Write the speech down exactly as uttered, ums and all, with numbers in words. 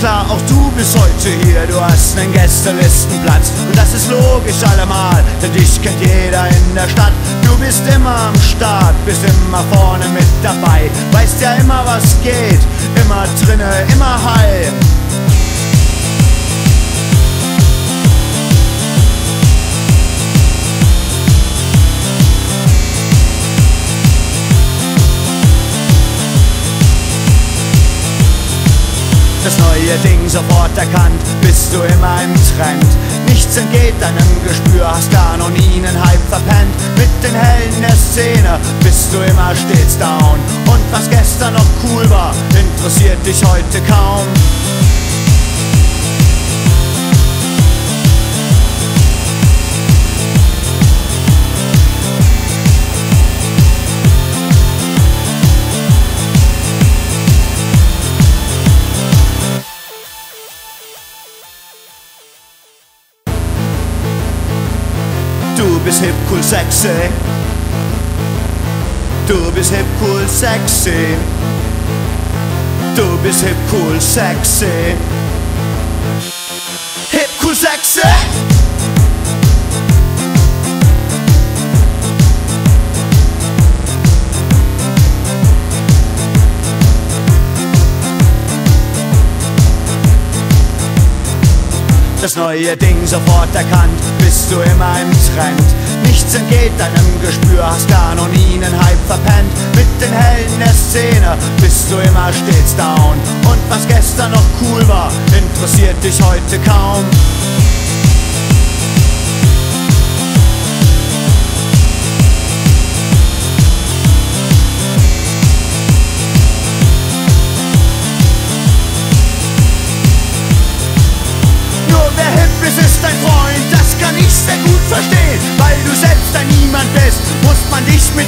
klar, auch du bist heute hier. Du hast einen Gästelistenplatz und das ist logisch allemal, denn dich kennt jeder in der Stadt. Du bist immer am Start, bist immer vorne mit dabei, weißt ja immer, was geht, immer drinne, immer high. Das neue Ding sofort erkannt, bist du immer im Trend. Nichts entgeht deinem Gespür, hast da noch nie einen Hype verpennt. Mit den Helden der Szene bist du immer stets down. Und was gestern noch cool war, interessiert dich heute kaum. Du bist hip, cool, sexy. Du bist hip, cool, sexy. Du bist hip, cool, sexy. Hip, cool, sexy. Das neue Ding sofort erkannt, bist du immer im Trend. Nichts entgeht deinem Gespür, hast gar noch nie einen Hype verpennt. Mit den Helden der Szene bist du immer stets down. Und was gestern noch cool war, interessiert dich heute kaum. Verstehen, weil du selbst ein Niemand bist, muss man dich mit